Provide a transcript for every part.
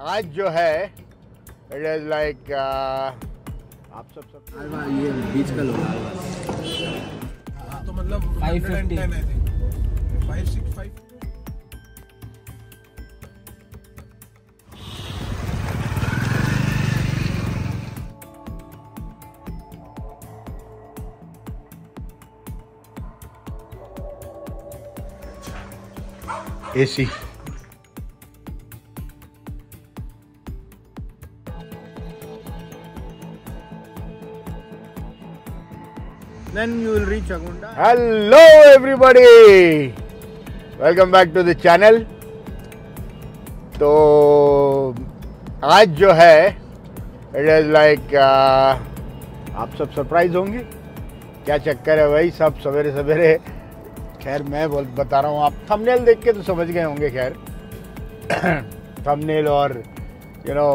आज जो है इट इज लाइक आप सब अलवा ये बीच का लोग तो मतलब 550 565 AC then you will reach Agonda. Hello everybody, welcome back to the channel. तो आज जो है it is like आप सब सरप्राइज होंगे क्या चक्कर है भाई, सब सवेरे सवेरे। खैर मैं बता रहा हूँ, आप थंबनेल देख के तो समझ गए होंगे। खैर थंबनेल और यू नो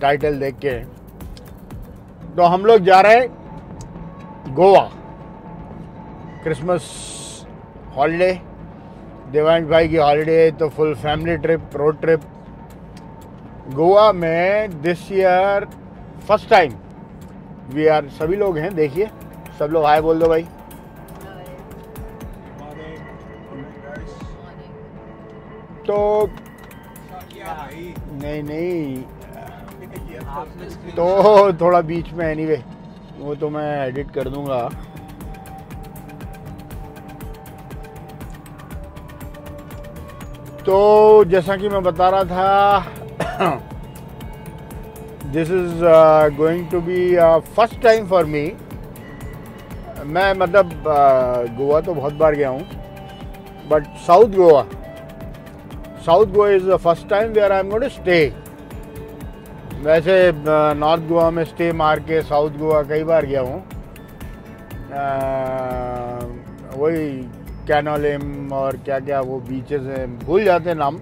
टाइटल देख के, तो हम लोग जा रहे हैं गोवा क्रिसमस हॉलीडे। देवांश भाई की हॉलीडे तो full family trip, road trip. Goa में this year first time we are, सभी लोग हैं। देखिए सब लोग हाय बोल दो भाई। तो नहीं नहीं तो थोड़ा बीच में एनीवे वो तो मैं एडिट कर दूंगा। तो जैसा कि मैं बता रहा था, this is going to be first time for me. मैं मतलब गोवा तो बहुत बार गया हूँ, but South Goa is the first time where I am going to stay. वैसे नॉर्थ गोवा में स्टे मार के साउथ गोवा कई बार गया हूँ। वही कैनोलेम और क्या क्या वो बीचेस हैं, भूल जाते हैं नाम।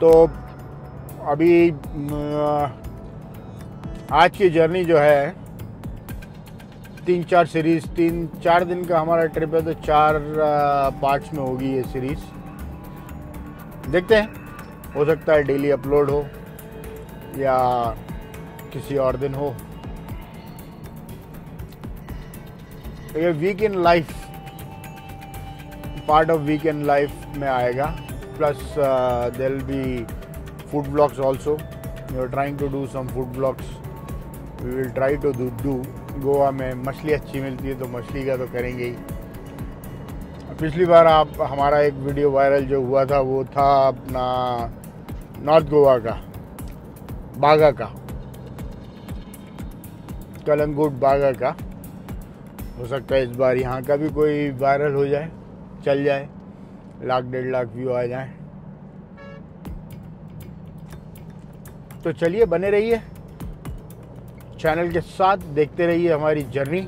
तो अभी आज की जर्नी जो है 3-4 दिन का हमारा ट्रिप है, तो 4 पार्ट्स में होगी ये सीरीज। देखते हैं, हो सकता है डेली अपलोड हो या किसी और दिन हो। ये week in life, part of week in life में आएगा। Plus there will be food blogs also. We are trying to do some food blogs, we will try to do. Goa में मछली अच्छी मिलती है तो मछली का तो करेंगे ही। पिछली बार आप हमारा एक वीडियो वायरल जो हुआ था वो था अपना नॉर्थ गोवा का, बागा का, कलंगूट बागा का। हो सकता है इस बार यहाँ का भी कोई वायरल हो जाए, चल जाए, 1-1.5 लाख व्यू आ जाए। तो चलिए बने रहिए चैनल के साथ, देखते रहिए हमारी जर्नी।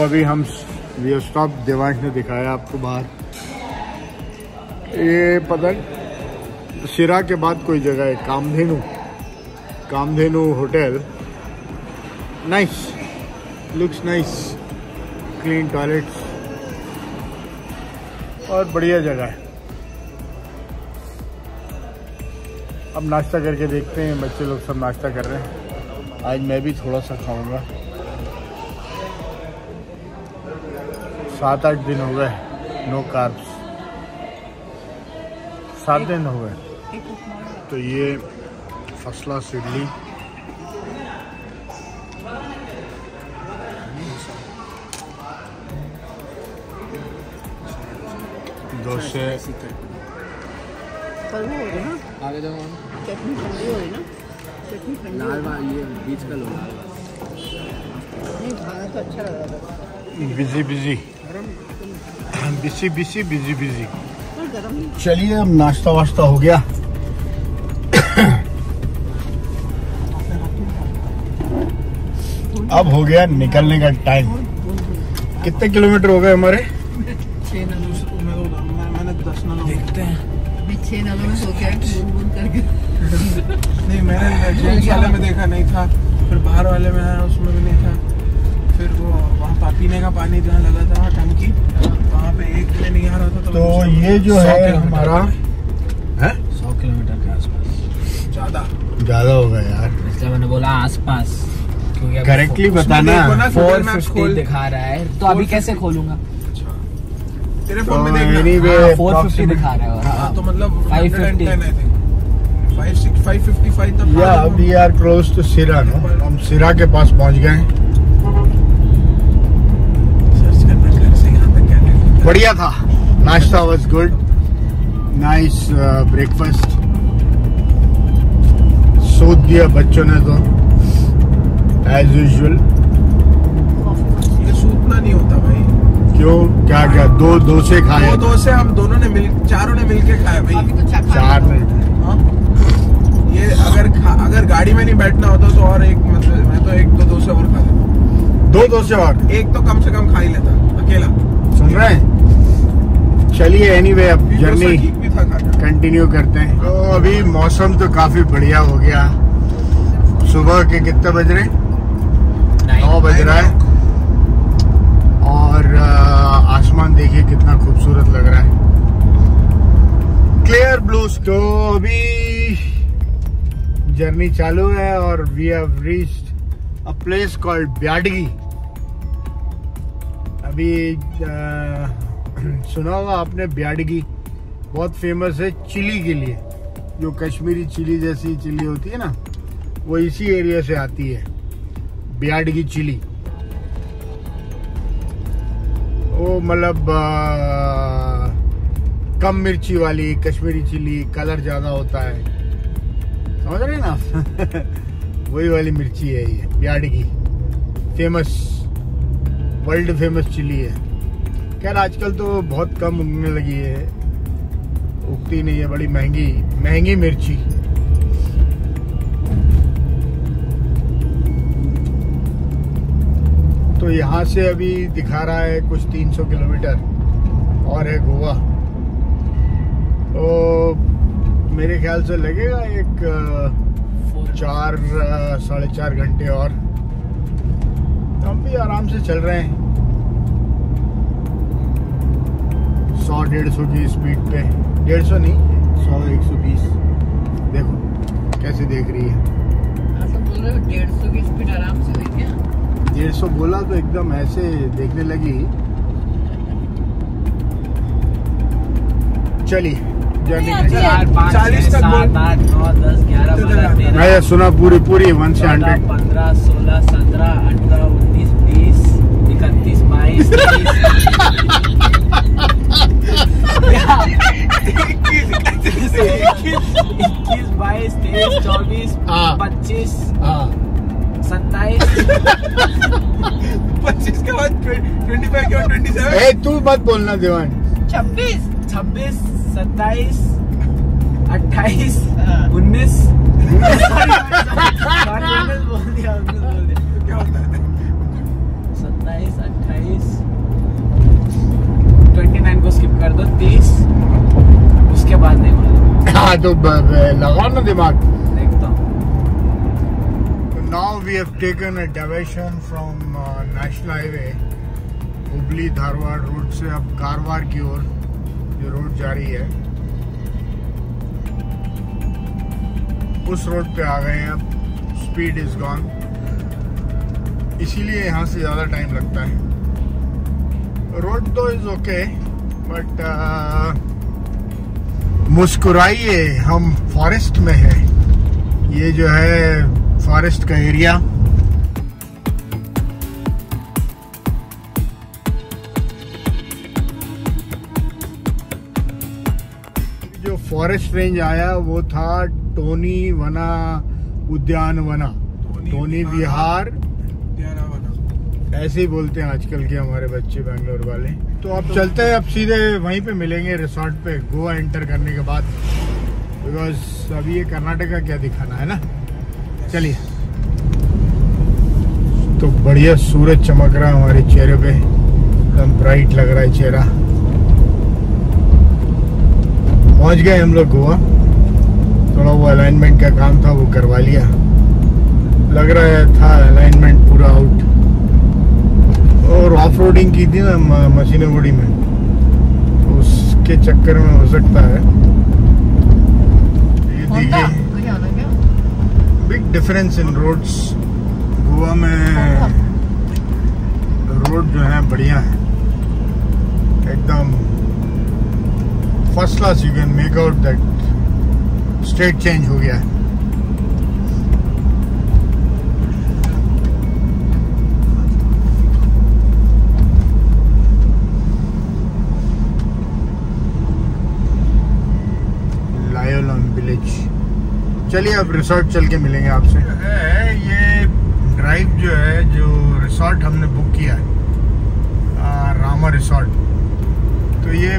अभी हम वी हैव स्टॉप। देवांश ने दिखाया आपको बाहर, ये पता नहीं सिरा के बाद कोई जगह है, Kamdhenu hotel. Nice, looks nice, clean toilets और बढ़िया जगह है। अब नाश्ता करके देखते हैं, बच्चे लोग सब नाश्ता कर रहे हैं। आज मैं भी थोड़ा सा खाऊंगा, 7-8 दिन हो गए नो कार्ब्स, 7 दिन हो गए। तो ये फसला सिडली, डोसे, ये बीच का लोग तो अच्छा लग रहा था। बिजी। चलिए अब नाश्ता वाश्ता हो गया। अब हो गया निकलने का टाइम। कितने किलोमीटर हो गए हमारे? देखते हैं। नहीं मैंने में देखा नहीं था, फिर बाहर वाले में आया उसमें भी नहीं था, फिर वो वहाँ पीने का पानी जहाँ लगा था टंकी वहाँ पे एक दिन नहीं आ रहा था। तो ये जो है हमारा 100 किलोमीटर के आसपास, ज्यादा होगा यार, इसलिए मैंने बोला आसपास। करेक्टली बताना, 450 दिखा रहा है तो अभी कैसे खोलूंगा? तेरे फोन में देखना, 450 दिखा रहा है। हाँ, तो मतलब 510 आई थिंक, 555 तक। या we are close to Sira no, हम सिरा के पास पहुंच गए हैं। सर्च करना घर से यहां तक क्या। बढ़िया था, नाश्ता was good, nice breakfast, so दिया बच्चों ने तो एज यूजुअल। ये सूतना नहीं होता भाई। क्यों? क्या क्या? दो डोसे खाए, दो डोसे हम दोनों ने चारों ने मिलके खाए भाई। तो चार नहीं, ये अगर गाड़ी में नहीं बैठना होता तो और एक, मतलब मैं तो एक दो डोसे और खा लेता, एक तो कम से कम खा ही लेता अकेला। सुन रहे हैं? चलिए एनीवे अब जर्नी कंटिन्यू करते हैं। तो अभी मौसम तो काफी बढ़िया हो गया। सुबह के कितने बज रहे? 9 बज रहा है और आसमान देखिए कितना खूबसूरत लग रहा है, क्लियर ब्लू। तो अभी जर्नी चालू है और we have reached a place called Byadgi. अभी सुना होगा आपने, ब्याडगी बहुत फेमस है चिली के लिए। जो कश्मीरी चिली जैसी चिली होती है ना, वो इसी एरिया से आती है, ब्याडगी चिली। वो मतलब कम मिर्ची वाली कश्मीरी चिली, कलर ज्यादा होता है, समझ रहे हैं ना? वही वाली मिर्ची है ये Byadgi, famous, world famous chilli है। खैर आजकल तो बहुत कम उगने लगी है, उगती नहीं है, बड़ी महंगी मिर्ची। तो यहाँ से अभी दिखा रहा है कुछ 300 किलोमीटर और है गोवा। तो मेरे ख्याल से लगेगा एक 4-4.5 घंटे और। हम भी आराम से चल रहे हैं 100-150 की स्पीड पे। 150 नहीं, 100-120। देखो कैसे देख रही है। ऐसा बोल रहे हो 150 की स्पीड आराम से हुई क्या? 150 बोला तो एकदम ऐसे देखने लगी। चलिए जर्नी 40 तक 7 8 9 10 11 12 13। मैं सुना पूरी 100 119 20 21 22 23 24 25 25 के बाद 25 के बाद 27। तू मत बोलना देवान। 26 26 27 28 19। बोल दिया, क्या होता है? 27 28 29 को स्किप कर दो, 30 उसके बाद नहीं बोलो। हाँ तो लगाओ ना दिमाग। Now we have taken a diversion from National Highway Hubballi Dharwad road से अब कारवार की ओर जो रोड जा रही है उस रोड पे आ गए हैं। अब स्पीड इज गॉन, इसीलिए यहाँ से ज़्यादा टाइम लगता है। रोड तो इज ओके बट मुस्कुराइए, हम फॉरेस्ट में हैं। ये जो है फॉरेस्ट का एरिया। जो फॉरेस्ट रेंज आया वो था टोनी वना उद्यान वना, टोनी विहार, ऐसे ही बोलते हैं आजकल के हमारे बच्चे बेंगलोर वाले। तो आप चलते हैं, अब सीधे वहीं पे मिलेंगे रिसोर्ट पे गोवा एंटर करने के बाद, बिकॉज अभी ये कर्नाटका क्या दिखाना है ना। चलिए तो बढ़िया सूरज चमक रहा है हमारे चेहरे पे, एकदम ब्राइट लग रहा है चेहरा। पहुंच गए हम लोग गोवा। थोड़ा वो अलाइनमेंट का काम था वो करवा लिया, लग रहा है था अलाइनमेंट पूरा आउट। और ऑफ रोडिंग की थी ना मशीनगुड़ी में, तो उसके चक्कर में हो सकता है big difference in roads. Goa में रोड जो है बढ़िया है, एकदम first class. You can make out that state change हो गया है। चलिए अब रिसॉर्ट चल के मिलेंगे आपसे। ये ड्राइव जो है, जो रिसॉर्ट हमने बुक किया है, रामा रिसॉर्ट, तो ये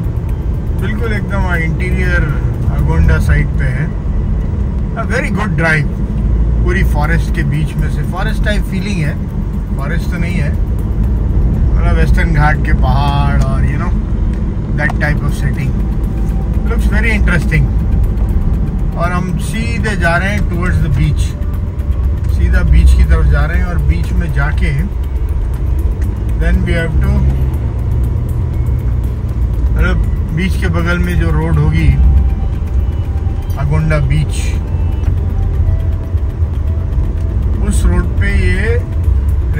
बिल्कुल एकदम इंटीरियर अगोंडा साइड पे है। अ वेरी गुड ड्राइव, पूरी फॉरेस्ट के बीच में से, फॉरेस्ट टाइप फीलिंग है, फॉरेस्ट तो नहीं है, मतलब वेस्टर्न घाट के पहाड़ और you know that type of setting. Looks very interesting. और हम सीधे जा रहे हैं टुवर्ड्स द बीच, सीधा बीच की तरफ जा रहे हैं। और बीच में जाके देन वी हैव टू, मतलब बीच के बगल में जो रोड होगी अगोंडा बीच, उस रोड पे ये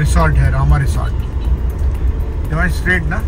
रिसॉर्ट है, रामा रिसॉर्ट। डिवाइड स्ट्रेट ना,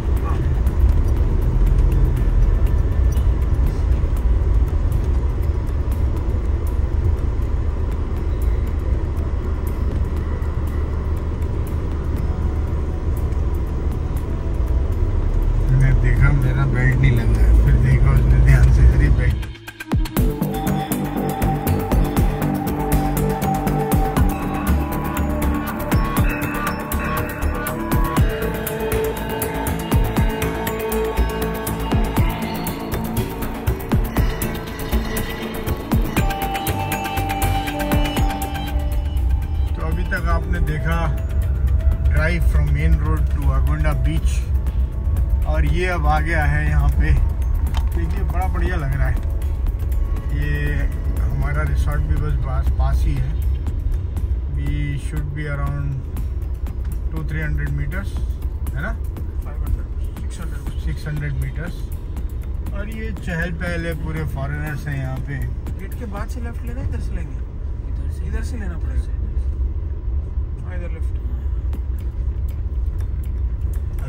अब आ गया है यहाँ पे। देखिए बड़ा बढ़िया लग रहा है। ये हमारा रिसॉर्ट भी बस पास ही है। We should be around 200-300 metres, है ना, 500-600 मीटर्स। और ये चहल पहल है, पूरे फॉरेनर्स हैं यहाँ पे। गेट के बाद से लेफ्ट लेना, इधर से लेंगे, इधर से लेना पड़ेगा, इधर लेफ्ट।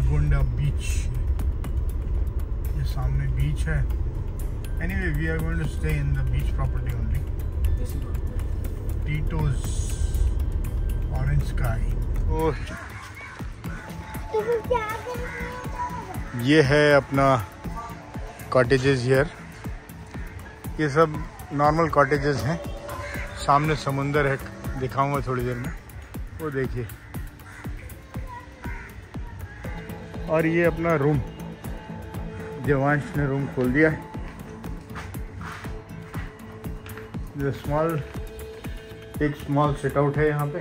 अगोंडा बीच, सामने बीच है। Anyway we are going to stay in the beach property only. Tito's Orange Sky. और ये है अपना कॉटेजेस हियर, ये सब नॉर्मल कॉटेजेस हैं। सामने समुंदर है, दिखाऊंगा थोड़ी देर में, वो देखिए। और ये अपना रूम, देवांश ने रूम खोल दिया है। जो स्मॉल, एक स्मॉल सिट आउट है यहाँ पे।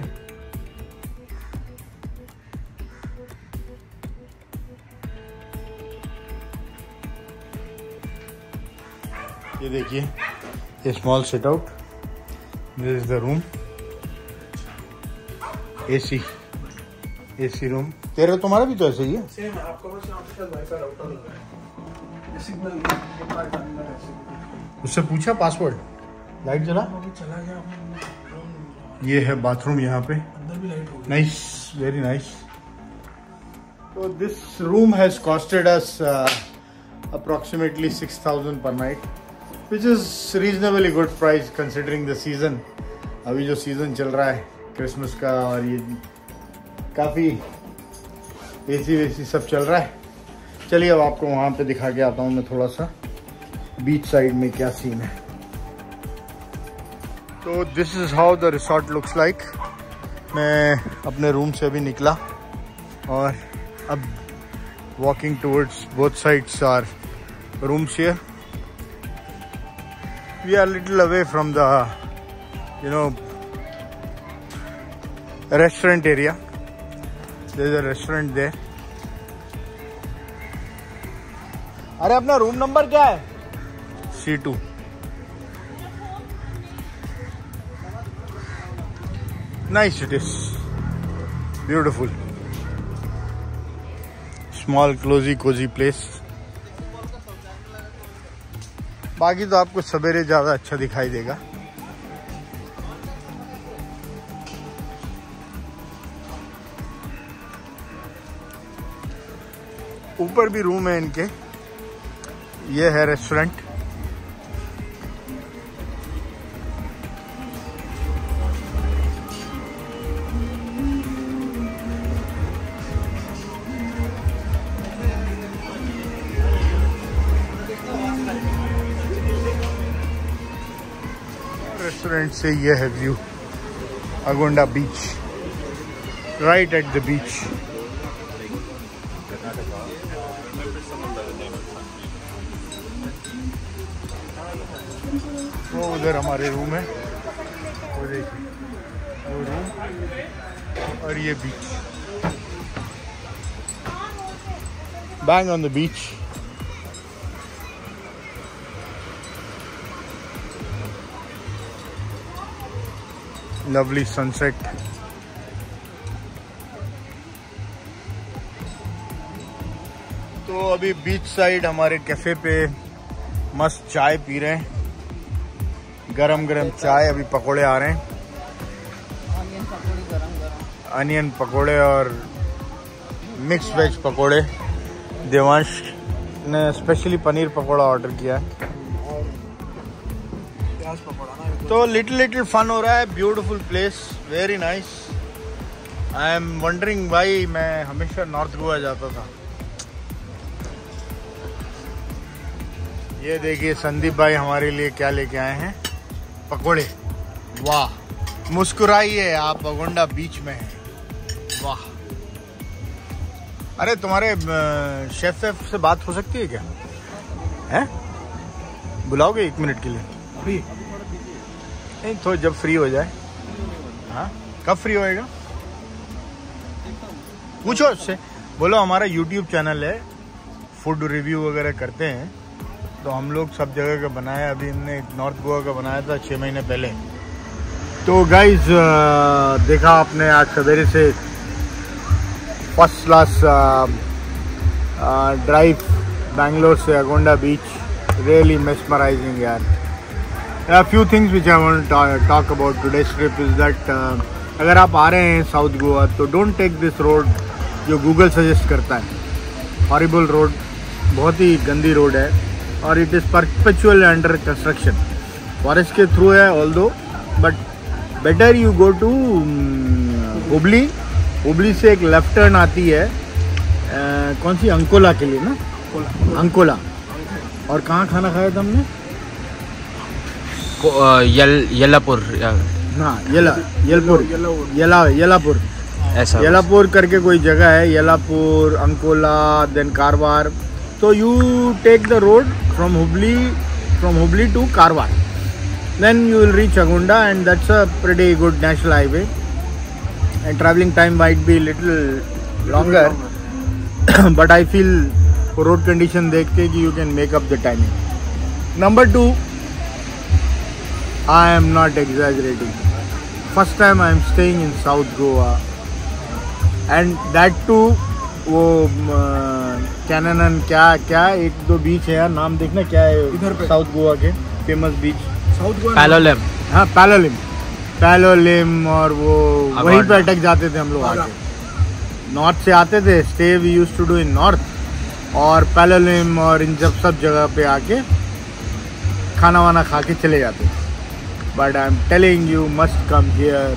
ये देखिए, ये small sit out, this is the room. AC room. तेरा तुम्हारा भी तो ऐसे ही है, सेम। आपको बस वाईफाई राउटर लगा है, उससे पूछा पासवर्ड। लाइट जला, चला गया। ये है बाथरूम यहाँ पे, अंदर भी लाइट होगी। Nice, very nice. तो this room has costed us approximately 6,000 per night, which is reasonably good price considering the season. अभी जो सीजन चल रहा है क्रिसमस का, और ये काफ़ी एसी वेसी सब चल रहा है। चलिए अब आपको वहाँ पे दिखा के आता हूँ मैं थोड़ा सा, बीच साइड में क्या सीन है। तो this is how the resort looks like. मैं अपने रूम से अभी निकला और अब walking towards, both sides are rooms here. We are little away from the restaurant area, There is a restaurant there. अरे अपना रूम नंबर क्या है? C2. Nice it is. Beautiful. Small, cozy, cozy place. बाकी तो आपको सवेरे ज़्यादा अच्छा दिखाई देगा। ऊपर भी रूम है इनके। ये है रेस्टोरेंट। रेस्टोरेंट से ये है view, Agonda beach, right at the beach. वो उधर हमारे रूम है, वो देखिए वो रूम, और ये beach, bang on the beach. Lovely sunset. तो अभी बीच साइड हमारे कैफे पे मस्त चाय पी रहे हैं, गरम गरम चाय। अभी पकोड़े आ रहे हैं, अनियन पकोड़े, गरम गरम अनियन पकोड़े और मिक्स वेज पकोड़े। देवांश ने स्पेशली पनीर पकोड़ा ऑर्डर किया है। तो लिटिल फन हो रहा है। Beautiful place, very nice. I am wondering भाई, मैं हमेशा नॉर्थ गोवा जाता था। ये देखिए संदीप भाई हमारे लिए क्या लेके आए हैं, पकोड़े। वाह, मुस्कुराइए आप, अगोंडा बीच में है। वाह, अरे तुम्हारे शेफ से बात हो सकती है क्या? हैं, बुलाओगे एक मिनट के लिए? अभी नहीं, तो जब फ्री हो जाए। हाँ, कब फ्री होएगा? पूछो उससे, बोलो हमारा YouTube चैनल है, फूड रिव्यू वगैरह करते हैं। तो हम लोग सब जगह का बनाया, अभी हमने नॉर्थ गोवा का बनाया था 6 महीने पहले। तो गाइज देखा आपने, आज सवेरे से फर्स्ट क्लास ड्राइव बैंगलोर से अगोंडा बीच, रियली मेस्मराइजिंग यार। A few things which I want to talk about today's trip is that अगर आप आ रहे हैं साउथ गोवा तो डोंट टेक दिस रोड जो गूगल सजेस्ट करता है। हॉरिबल रोड, बहुत ही गंदी रोड है और it is perpetual under construction, forest के थ्रू है although, but better you go to Hubli. Hubli से एक लेफ्ट टर्न आती है कौन सी, अंकोला के लिए ना, अंकोला। और कहाँ खाना खाया था हमने? येल्लापुर हाँ, येल्लापुर ऐसा, येल्लापुर करके कोई जगह है, येल्लापुर, अंकोला, देन कारवार। तो you take the road from Hubli to Karwar, then you will reach Agonda and that's a pretty good national highway and travelling time might be little longer, but I feel road condition देख के कि you can make up the timing. Number 2, I am not exaggerating. First time I am staying in South Goa, and that too वो कैनन क्या एक दो बीच है यार, नाम देखना क्या है इधर पे, साउथ गोवा के famous beach, South Goa Palolem. हाँ, पालोलेम। और वो वहीं पे अटक जाते थे हम लोग आके, नॉर्थ से आते थे, stay we used to do in north, और पालोलेम और इन जब सब जगह पे आके खाना वाना खा के चले जाते। But I am telling you must come here,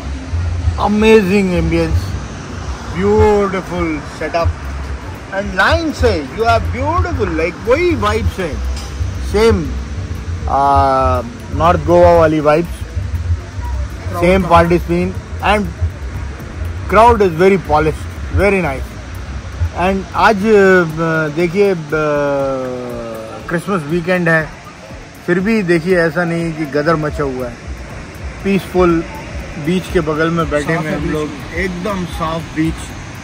amazing ambience, beautiful setup and line से यू हैव ब्यूटिफुल लाइक वही वाइब्स है, सेम नॉर्थ गोवा वाली vibes, same party scene and crowd is very polished, very nice. And आज देखिए Christmas weekend है, फिर भी देखिए ऐसा नहीं कि गदर मचा हुआ है। पीसफुल बीच के बगल में बैठे हुए हम लोग, एकदम साफ beach,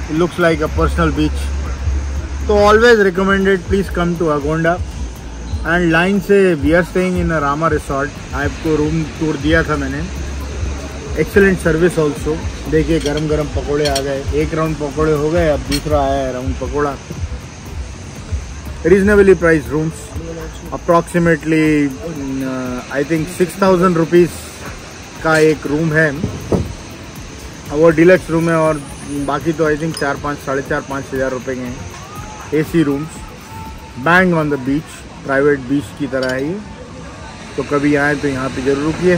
It looks like a personal beach. So always recommended, please come to Agonda. And line से we are staying in a Rama Resort. आपको रूम टूर दिया था मैंने. Excellent service also. देखिए गरम गरम पकोड़े आ गए. एक राउंड पकोड़े हो गए, अब दूसरा आया है round pakora. Reasonably priced rooms, approximately I think 6,000 rupees का एक रूम है. वो डिलक्स रूम है और बाकी तो आई थिंक 4-5 हज़ार रुपये के हैं. A C rooms, bang on the beach, private beach की तरह है ये. तो कभी आए तो यहाँ पे ज़रूर रुकिए.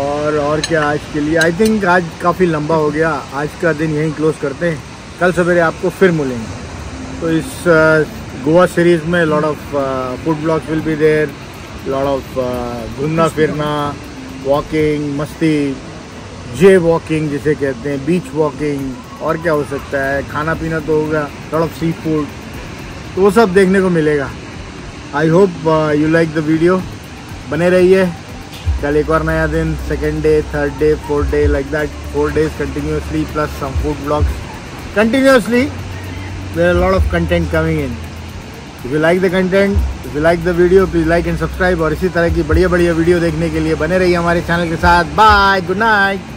और क्या आज के लिए, आई थिंक आज काफ़ी लंबा हो गया. आज का दिन यहीं क्लोज़ करते हैं. कल सवेरे आपको फिर मिलेंगे. तो इस गोवा सीरीज़ में lot of food blogs will be there, lot of घूमना फिरना, वॉकिंग, मस्ती, जे वॉकिंग जिसे कहते हैं, बीच वॉकिंग, और क्या हो सकता है. खाना पीना तो होगा, लॉट ऑफ सी फूड, तो वो सब देखने को मिलेगा. I hope you like the video. बने रहिए. कल एक और नया दिन, second day, third day, fourth day, like that. 4 days continuously plus some food blogs continuously. There are a lot of content coming in. If you like the content, if you like the video, please like and subscribe. और इसी तरह की बढ़िया बढ़िया video देखने के लिए बने रहिए हमारे चैनल के साथ. Bye, good night.